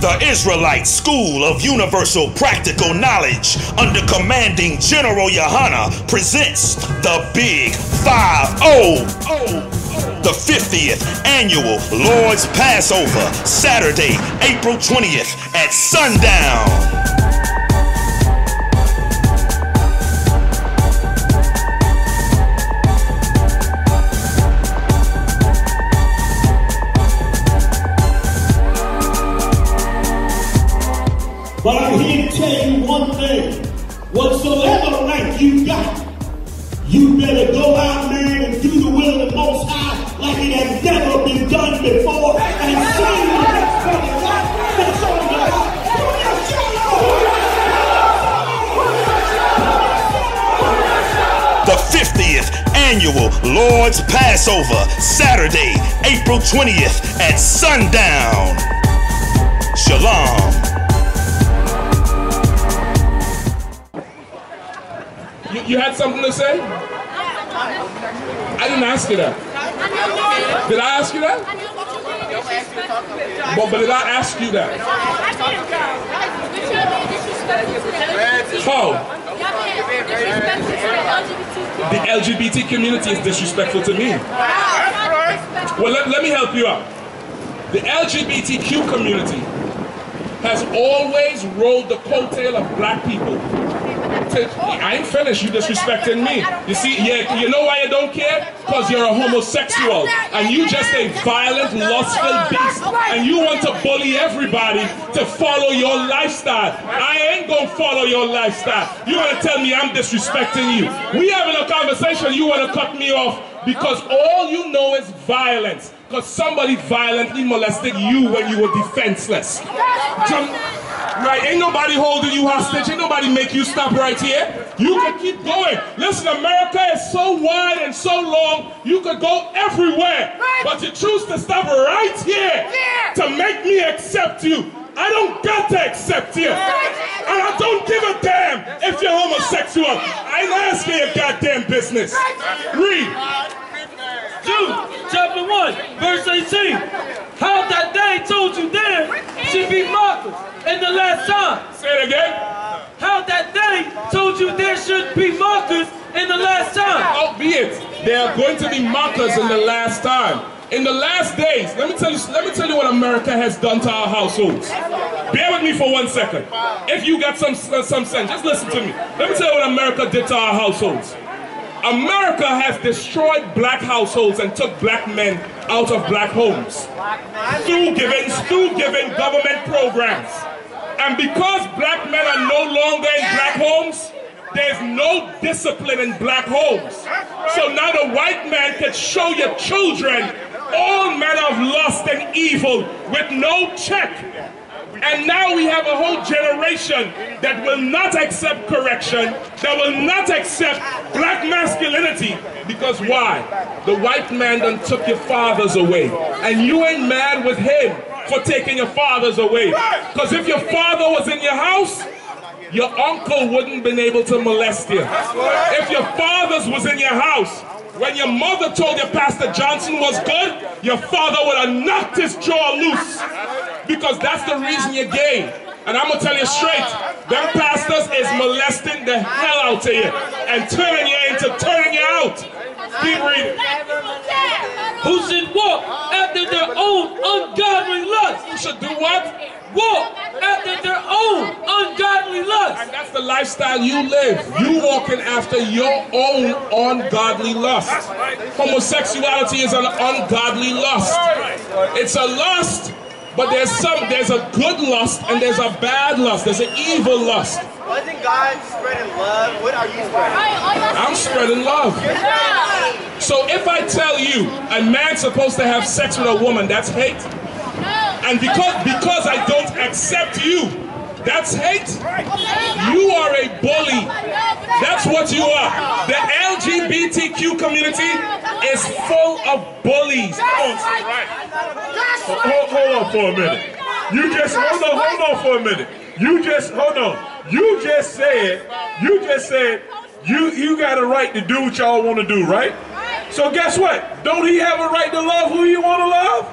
The Israelite School of Universal Practical Knowledge under Commanding General Yahanna presents the Big 50. The 50th Annual Lord's Passover, Saturday, April 20th at sundown. But I'm here to tell you one thing. Whatsoever rank you got, you better go out there and do the will of the Most High like it has never been done before, and see what the fuck is up. That's all about. The 50th Annual Lord's Passover, Saturday, April 20th at sundown. Shalom. You had something to say? I didn't ask you that. Did I ask you that? But did I ask you that? How? The LGBT community is disrespectful to me. Well, let me help you out. The LGBTQ community has always rolled the coattail of black people. I ain't finished, you disrespecting me. You see, yeah, you know why you don't care? Because you're a homosexual and you just a violent, lustful beast and you want to bully everybody to follow your lifestyle. I ain't gonna follow your lifestyle. You wanna tell me I'm disrespecting you. We having a conversation, you wanna cut me off because all you know is violence. Because somebody violently molested you when you were defenseless. Right, ain't nobody holding you hostage, ain't nobody make you stop right here. You can keep going. Listen, America is so wide and so long, you could go everywhere. Right. But you choose to stop right here to make me accept you. I don't got to accept you. And I don't give a damn if you're homosexual. I ain't asking your goddamn business. Read. Jude, chapter 1, verse 18. How that they told you then should be mockers in the last time. Say it again. How that they told you there should be mockers in the last time. Albeit, there are going to be mockers in the last time. In the last days, let me tell you what America has done to our households. Bear with me for 1 second. If you got some sense, just listen to me. Let me tell you what America did to our households. America has destroyed black households and took black men out of black homes through giving government programs. And because black men are no longer in black homes, there's no discipline in black homes. So now the white man can show your children all manner of lust and evil with no check. And now we have a whole generation that will not accept correction, that will not accept black masculinity. Because why? The white man done took your fathers away. And you ain't mad with him for taking your fathers away. Because if your father was in your house, your uncle wouldn't been able to molest you. If your fathers was in your house, when your mother told you Pastor Johnson was good, your father would have knocked his jaw loose. Because that's the reason you're gay. And I'm going to tell you straight, them pastors is molesting the hell out of you and turning you out. Keep reading. Who should walk after their own ungodly lust? Who should do what? Walk after their own ungodly lust. And that's the lifestyle you live. You walking after your own ungodly lust. Homosexuality is an ungodly lust. It's a lust. But there's a good lust and there's a bad lust. There's an evil lust. Wasn't God spreading love? What are you spreading? I'm spreading love. So if I tell you a man's supposed to have sex with a woman, that's hate. And because I don't accept you, that's hate. You are a bully. That's what you are. The LGBTQ community is full of bullies. Hold on for a minute. You just said you got a right to do what y'all want to do, right? So guess what? Don't he have a right to love who you want to love?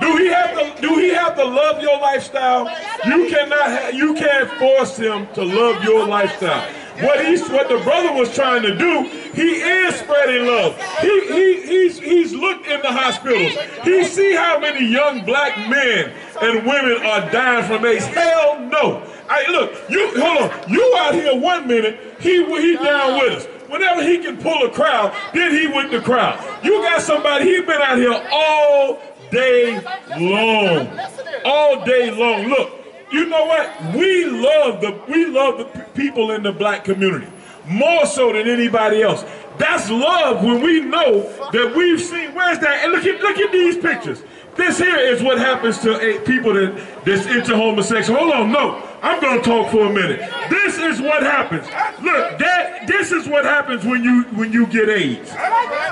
Do Do he have to love your lifestyle? You cannot. You can't force him to love your lifestyle. What the brother was trying to do, he is spreading love. He's looked in the hospitals. He see how many young black men and women are dying from AIDS. Hell no. Look, hold on, you out here one minute, he down with us. Whenever he can pull a crowd, then he with the crowd. You got somebody, he been out here all day long. All day long. Look, you know what? We love the people in the black community more so than anybody else. That's love when we know that we've seen. Where's that? And look at these pictures. This here is what happens to people that's into homosexual. Hold on, no. I'm gonna talk for a minute. This is what happens. Look, this is what happens when you get AIDS.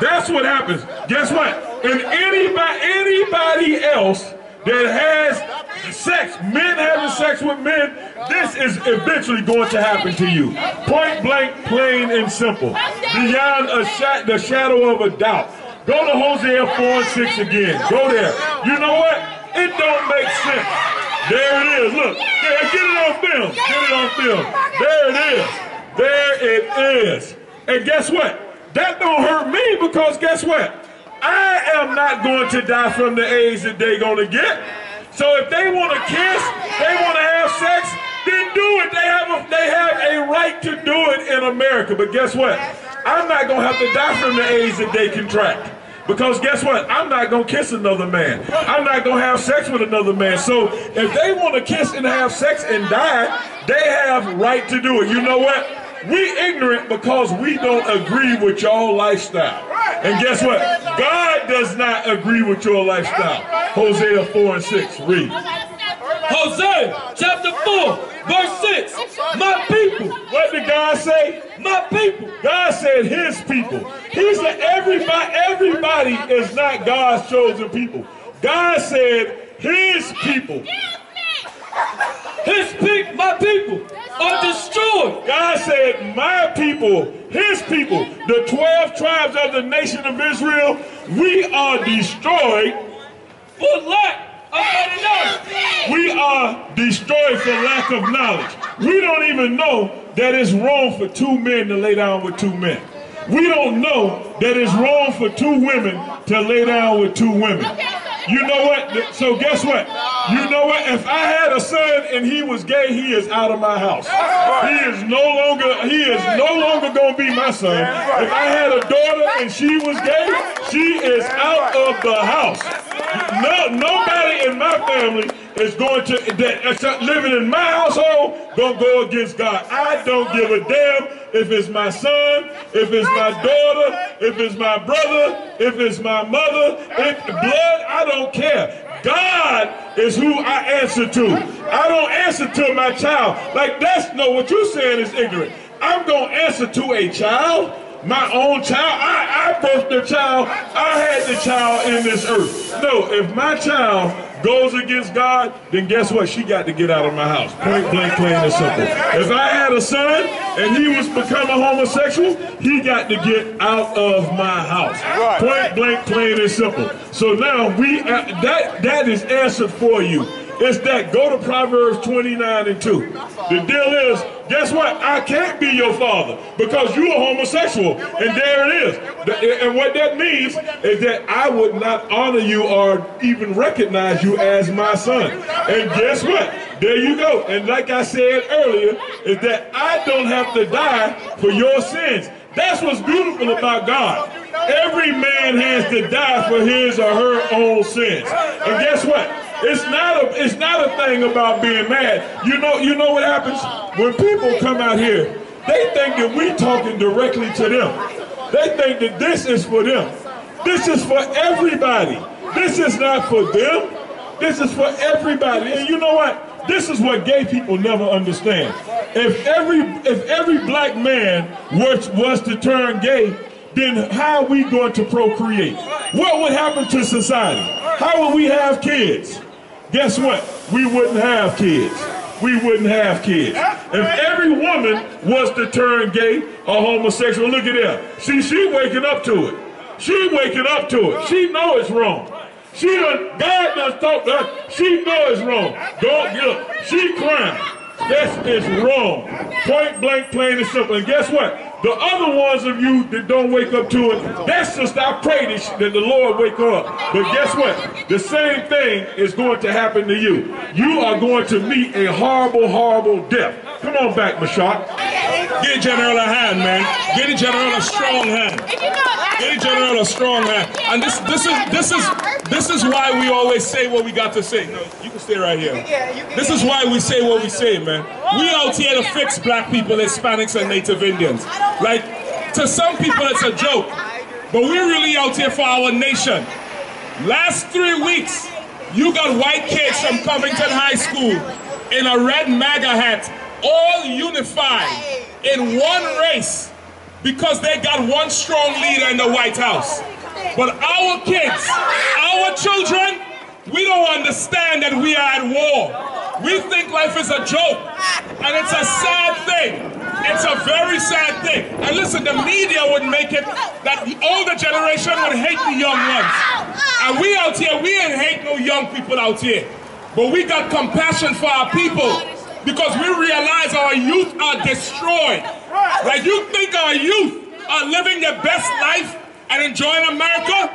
That's what happens. Guess what? And anybody else that has sex, men having sex with men, this is eventually going to happen to you. Point blank, plain and simple. Beyond the shadow of a doubt. Go to Hosea 4:6 again. Go there. You know what? It don't make sense. There it is. Look. Get it on film. Get it on film. There it is. There it is. And guess what? That don't hurt me because guess what? I am not going to die from the AIDS that they're going to get. So if they want to kiss, they want to have sex, then do it. They have a right to do it in America. But guess what? I'm not going to have to die from the AIDS that they contract. Because guess what? I'm not going to kiss another man. I'm not going to have sex with another man. So if they want to kiss and have sex and die, they have right to do it. You know what? We ignorant because we don't agree with your lifestyle. And guess what? God does not agree with your lifestyle. Hosea 4:6, read. Hosea chapter 4:6. My people. What did God say? My people. God said his people. He said everybody is not God's chosen people. God said his people. His people, my people, are destroyed. God said, my people, his people, the 12 tribes of the nation of Israel, we are destroyed for lack of knowledge. We are destroyed for lack of knowledge. We don't even know that it's wrong for two men to lay down with two men. We don't know that it's wrong for two women to lay down with two women. You know what? So guess what? You know what? If I had a son and he was gay, he is out of my house. He is no longer gonna be my son. If I had a daughter and she was gay, she is out of the house. Nobody in my family is going to, that living in my household, gonna go against God. I don't give a damn if it's my son, if it's my daughter, if it's my brother, if it's my mother, if blood, I don't care. God is who I answer to. I don't answer to my child. Like that's no, what you're saying is ignorant. I'm gonna answer to a child, my own child. I birthed the child. I had the child in this earth. No, if my child goes against God, then guess what? She got to get out of my house. Point blank, plain and simple. If I had a son and he was become a homosexual, he got to get out of my house. Point blank, plain and simple. So now that is answered for you. It's that. Go to Proverbs 29:2. The deal is, guess what? I can't be your father because you are homosexual. And there it is. And what that means is that I would not honor you or even recognize you as my son. And guess what? There you go. And like I said earlier, is that I don't have to die for your sins. That's what's beautiful about God. Every man has to die for his or her own sins. And guess what? It's not a thing about being mad. You know what happens? When people come out here, they think that we talking directly to them. They think that this is for them. This is for everybody. This is not for them. This is for everybody. And you know what? This is what gay people never understand. If every black man was to turn gay, then how are we going to procreate? What would happen to society? How would we have kids? Guess what? We wouldn't have kids. We wouldn't have kids. If every woman was to turn gay or homosexual, look at that. See, she waking up to it. She know it's wrong. God must talk to her. She knows it's wrong. Don't get up. She crying. This is wrong. Point blank, plain and simple. And guess what? The other ones of you that don't wake up to it, that sister, I pray that the Lord wake her up. But guess what? The same thing is going to happen to you. You are going to meet a horrible, horrible death. Come on back, Mashak. Get General a hand, man. Get General a strong hand. Get General a strong hand. And this is why we always say what we got to say. No, you can stay right here. This is why we say what we say, man. We out here to fix black people, Hispanics, and Native Indians. Like, to some people it's a joke, but we're really out here for our nation. Last 3 weeks, you got white kids from Covington High School in a red MAGA hat, all unified in one race because they got one strong leader in the White House. But our kids, our children, we don't understand that we are at war. We think life is a joke, and it's a sad thing. It's a very sad thing. And listen, the media would make it that the older generation would hate the young ones. And we out here, we ain't hate no young people out here. But we got compassion for our people because we realize our youth are destroyed. Like, you think our youth are living their best life and enjoying America?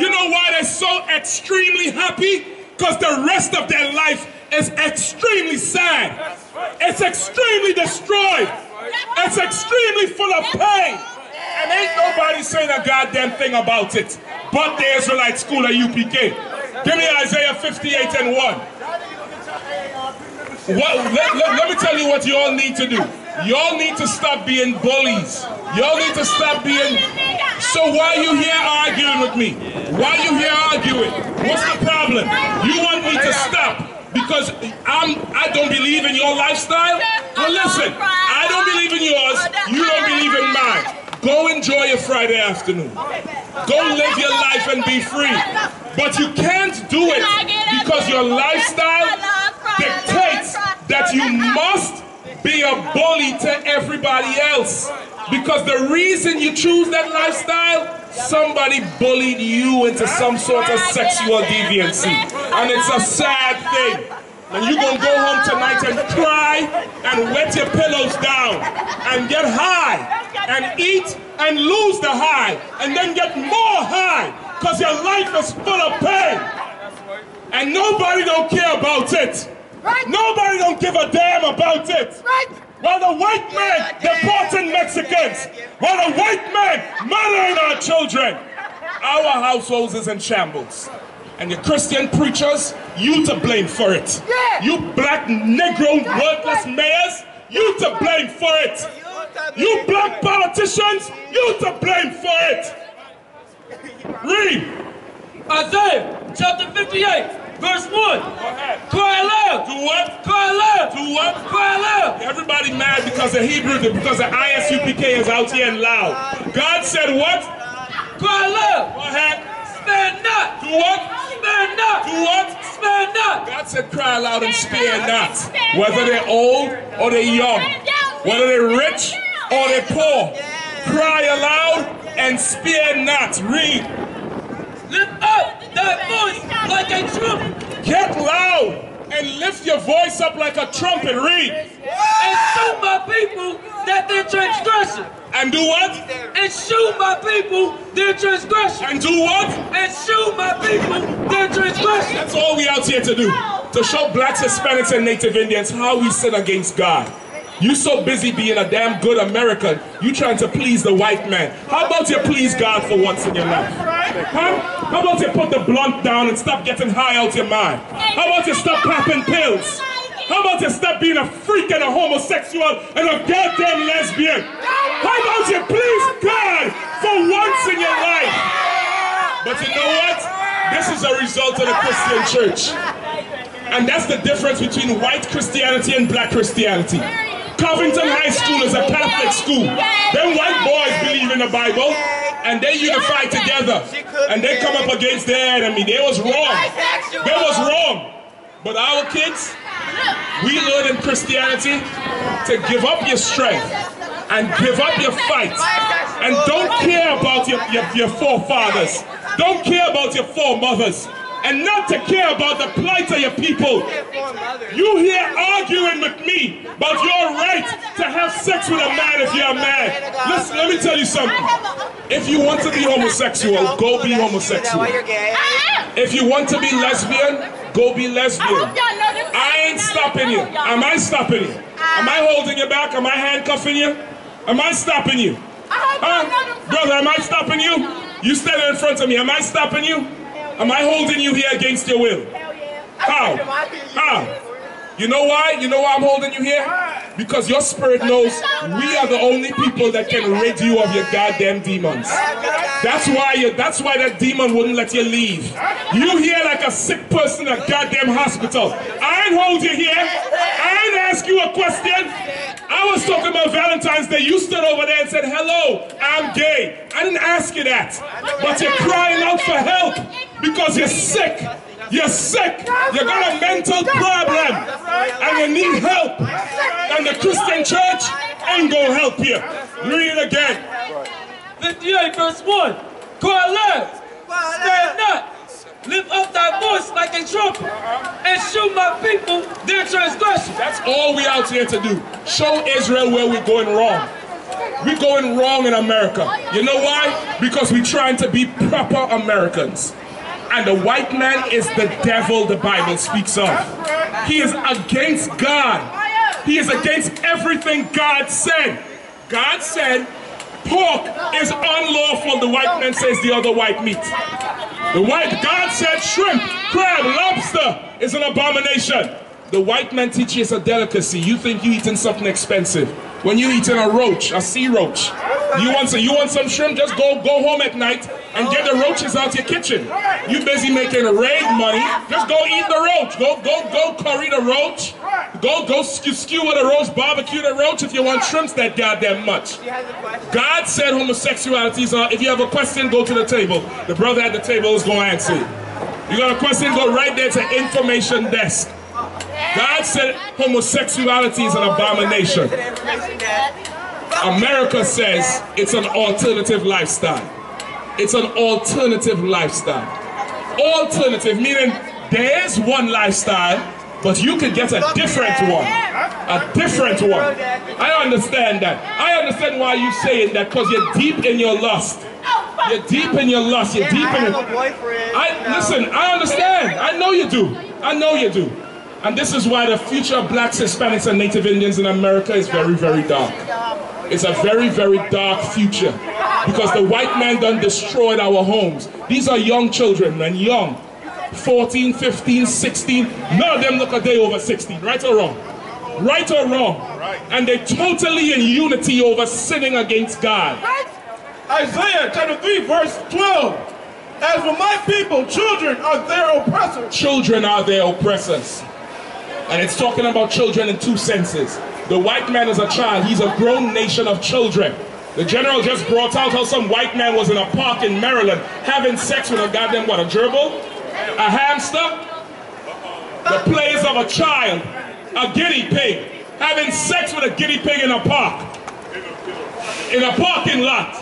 You know why they're so extremely happy? Because the rest of their life is extremely sad. It's extremely destroyed. It's extremely full of pain, and ain't nobody saying a goddamn thing about it but the Israelite School of UPK. Give me Isaiah 58 and 1. Let me tell you what you all need to do. You all need to stop being bullies. You all need to stop being... So why are you here arguing with me? Why are you here arguing? What's the problem? You want me to stop because I don't believe in your lifestyle? Well, listen, I don't believe in yours, you don't believe in mine. Go enjoy your Friday afternoon. Go live your life and be free. But you can't do it because your lifestyle dictates that you must be a bully to everybody else. Because the reason you choose that lifestyle, somebody bullied you into some sort of sexual deviancy. And it's a sad thing. And you're going to go home tonight and cry and wet your pillows down and get high and eat and lose the high and then get more high because your life is full of pain. And nobody don't care about it. Nobody don't give a damn about it. While the white men deporting Mexicans, while the white men murdering our children, our households is in shambles. And your Christian preachers, you to blame for it. You black, Negro, worthless mayors, you to blame for it. You black politicians, you to blame for it. Read Isaiah chapter 58. Verse 1. Cry aloud. Do what? Cry aloud. Do what? Cry aloud. Everybody mad because the Hebrew, because the ISUPK is out here and loud. God said what? Cry aloud. Go ahead. Spare not. Do what? Spare not. Do what? Spare not. God said cry aloud and spare not. Whether they're old or they're young, whether they're rich or they're poor, cry aloud and spare not. Read. Lift up that voice like a trumpet. Get loud and lift your voice up like a trumpet. Read. And shoot my people that their transgression. And do what? And shoot my people their transgression. And do what? And shoot my people their transgression. That's all we out here to do. To show blacks, Hispanics, and Native Indians how we sin against God. You so busy being a damn good American, you trying to please the white man. How about you please God for once in your life? Huh? How about you put the blunt down and stop getting high out your mind? How about you stop popping pills? How about you stop being a freak and a homosexual and a goddamn lesbian? How about you please God for once in your life? But you know what? This is a result of the Christian church. And that's the difference between white Christianity and black Christianity. Covington High School is a Catholic school. Them white boys believe in the Bible, and they unify together. And they come up against their enemy. They was wrong. They was wrong. But our kids, we learn in Christianity to give up your strength and give up your fight. And don't care about your forefathers. Don't care about your foremothers. and not to care about the plight of your people. You here arguing with me about your right to have sex with a man if you're a man. Listen, let me tell you something. If you want to be homosexual, go be homosexual. If you want to be lesbian, go be lesbian. I ain't stopping you. Am I stopping you? Am I holding you back? Am I handcuffing you? Am I stopping you? Brother, am I stopping you? You standing in front of me. Am I stopping you? Am I holding you here against your will? How? How? You know why? You know why I'm holding you here? Because your spirit knows we are the only people that can rid you of your goddamn demons. That's why that demon wouldn't let you leave. You here like a sick person in a goddamn hospital. I ain't hold you here. I ain't ask you a question. I was talking about Valentine's Day. You stood over there and said, hello, I'm gay. I didn't ask you that. But you're crying out for help because you're sick. You're sick. You got a mental problem. And you need help. And the Christian church ain't going to help you. Read it again. Verse 1. Coalesce. Stand up. Lift up thy voice like a trumpet, and show my people their transgression. That's all we out here to do. Show Israel where we're going wrong. We're going wrong in America. You know why? Because we're trying to be proper Americans. And the white man is the devil the Bible speaks of. He is against God. He is against everything God said. God said, pork is unlawful, the white man says the other white meat. The white, God said shrimp, crab, lobster is an abomination. The white man teaches you it's a delicacy. You think you're eating something expensive. When you're eating a roach, a sea roach, you want some shrimp, just go home at night and get the roaches out your kitchen. You busy making raid money, just go eat the roach. Go curry the roach. Go skewer the roach, barbecue the roach if you want shrimps that goddamn much. God said homosexualities are, if you have a question, go to the table. The brother at the table is going to answer you. You got a question, go right there to the information desk. God said homosexuality is an abomination. America says it's an alternative lifestyle. It's an alternative lifestyle. Alternative, meaning there is one lifestyle, but you can get a different one. A different one. I understand that. I understand why you're saying that, because you're deep in your lust. You're deep in your lust. You're deep in it. Listen, I understand. I know you do. I know you do. And this is why the future of blacks, Hispanics, and Native Indians in America is very, very dark. It's a very, very dark future. Because the white man done destroyed our homes. These are young children, man, young. 14, 15, 16. None of them look a day over 16, right or wrong? Right or wrong? And they're totally in unity over sinning against God. Isaiah chapter 3, verse 12. As for my people, children are their oppressors. Children are their oppressors. And it's talking about children in two senses. The white man is a child. He's a grown nation of children. The general just brought out how some white man was in a park in Maryland having sex with a goddamn, what, a gerbil? A hamster? The plays of a child. A guinea pig. Having sex with a guinea pig in a park. In a parking lot.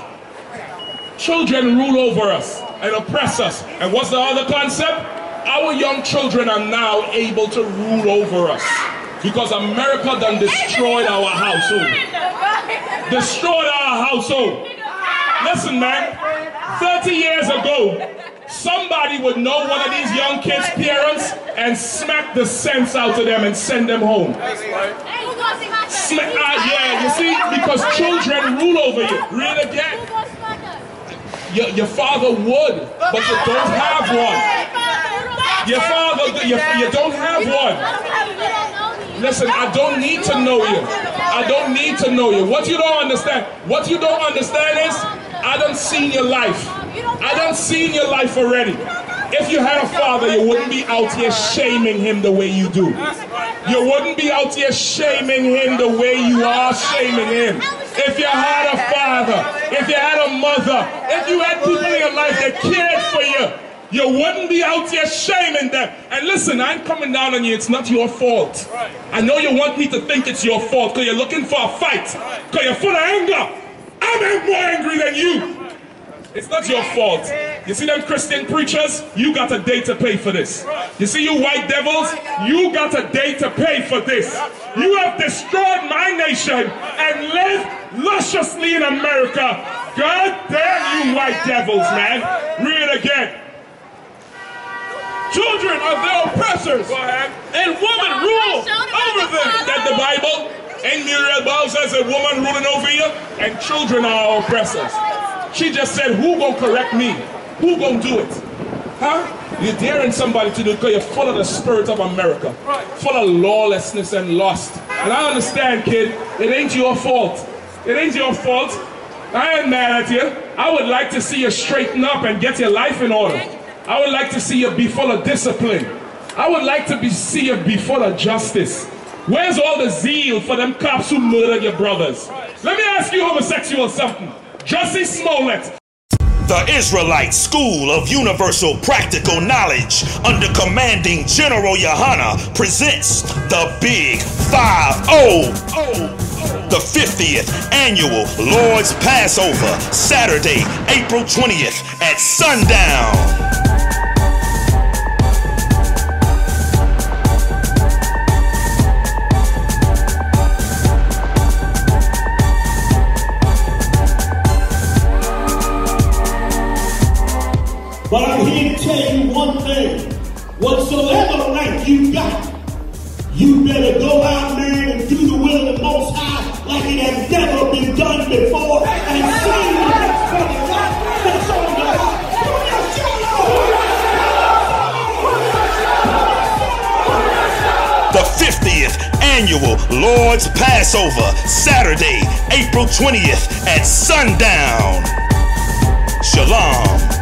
Children rule over us and oppress us. And what's the other concept? Our young children are now able to rule over us because America done destroyed our household. Destroyed our household. Listen, man, 30 years ago, somebody would know one of these young kids' parents and smack the sense out of them and send them home. Yeah, you see, because children rule over you. Read it again. Your father would, but you don't have one. Your father, you don't have one. Listen, I don't need to know you. I don't need to know you. What you don't understand is, I done seen your life. I done seen your life already. If you had a father, you wouldn't be out here shaming him the way you do. You wouldn't be out here shaming him the way you are shaming him. If you had a father, if you had a mother, if you had people in your life that cared for you, you wouldn't be out here shaming them. And listen, I'm coming down on you. It's not your fault. I know you want me to think it's your fault because you're looking for a fight. Because you're full of anger. I'm more angry than you. It's not your fault. You see them Christian preachers? You got a day to pay for this. You see you white devils? You got a day to pay for this. You have destroyed my nation and lived lusciously in America. God damn you white devils, man. Read it again. Children of their oppressors and women rule over them. Is that the Bible? And Muriel Bowles says a woman ruling over you and children are our oppressors. She just said, who gonna correct me? Who gonna do it? Huh? You're daring somebody to do it because you're full of the spirit of America. Full of lawlessness and lust. And I understand, kid, it ain't your fault. It ain't your fault. I ain't mad at you. I would like to see you straighten up and get your life in order. I would like to see you be full of discipline. I would like to see you be full of justice. Where's all the zeal for them cops who murdered your brothers? Let me ask you homosexual something. Jussie Smollett. The Israelite School of Universal Practical Knowledge under Commanding General Yahanna presents the Big 50. The 50th Annual Lord's Passover, Saturday, April 20th at sundown. But I'm here to tell you one thing. Whatsoever right you got, you better go out there and do the will of the Most High like it has never been done before and see what it's going to happen. That's all I got. The 50th Annual Lord's Passover, Saturday, April 20th at sundown. Shalom.